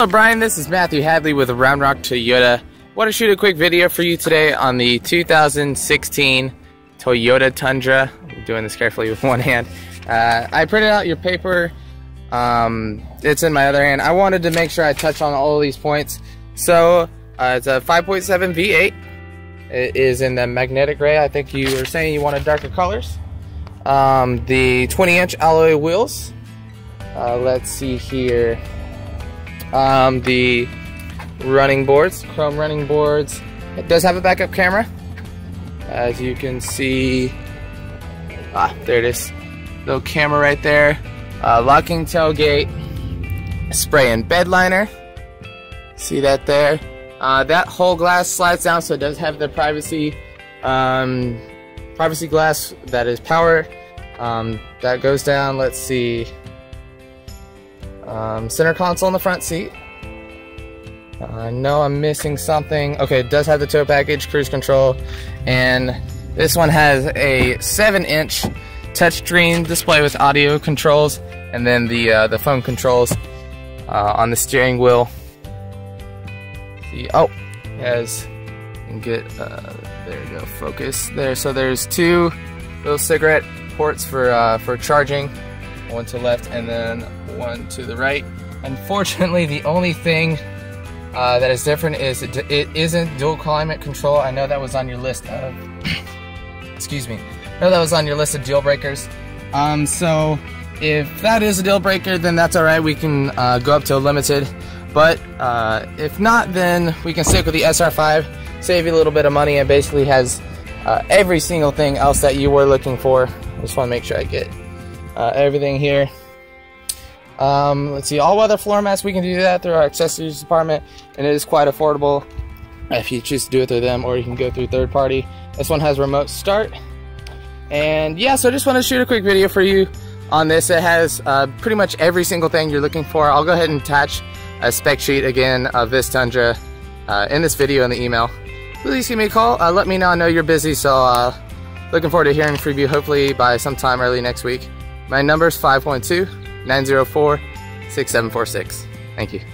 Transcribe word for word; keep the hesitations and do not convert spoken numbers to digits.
Hello Brian, this is Matthew Hadley with the Round Rock Toyota. Want to shoot a quick video for you today on the two thousand sixteen Toyota Tundra. I'm doing this carefully with one hand. Uh, I printed out your paper. Um, it's in my other hand. I wanted to make sure I touch on all of these points. So uh, it's a five point seven V eight. It is in the magnetic gray. I think you were saying you wanted darker colors. Um, the twenty inch alloy wheels. Uh, let's see here. Um, the running boards, chrome running boards. It does have a backup camera, as you can see. Ah, there it is. Little camera right there. Uh, locking tailgate, spray and bed liner. See that there? Uh, that whole glass slides down, so it does have the privacy, um, privacy glass that is power. Um, that goes down. Let's see. Um, center console in the front seat. I uh, know I'm missing something. Okay, it does have the tow package, cruise control, and this one has a seven inch touchscreen display with audio controls, and then the uh, the phone controls uh, on the steering wheel. The, oh, it has and get uh, there you go, focus there. So there's two little cigarette ports for uh, for charging. One to the left and then one to the right. Unfortunately, the only thing uh, that is different is it, it isn't dual climate control. I know that was on your list of, excuse me, I know that was on your list of deal breakers. Um, so if that is a deal breaker, then that's all right. We can uh, go up to a limited, but uh, if not, then we can stick with the S R five, save you a little bit of money, and basically has uh, every single thing else that you were looking for. I just want to make sure I get Uh, everything here. Um, let's see, all weather floor mats, we can do that through our accessories department, and it is quite affordable if you choose to do it through them, or you can go through third party. This one has remote start. And yeah, so I just want to shoot a quick video for you on this. It has uh, pretty much every single thing you're looking for. I'll go ahead and attach a spec sheet again of this Tundra uh, in this video in the email. Please give me a call. Uh, let me know. I know you're busy, so uh, looking forward to hearing from you hopefully by sometime early next week. My number is five one two, nine zero four, six seven four six. Thank you.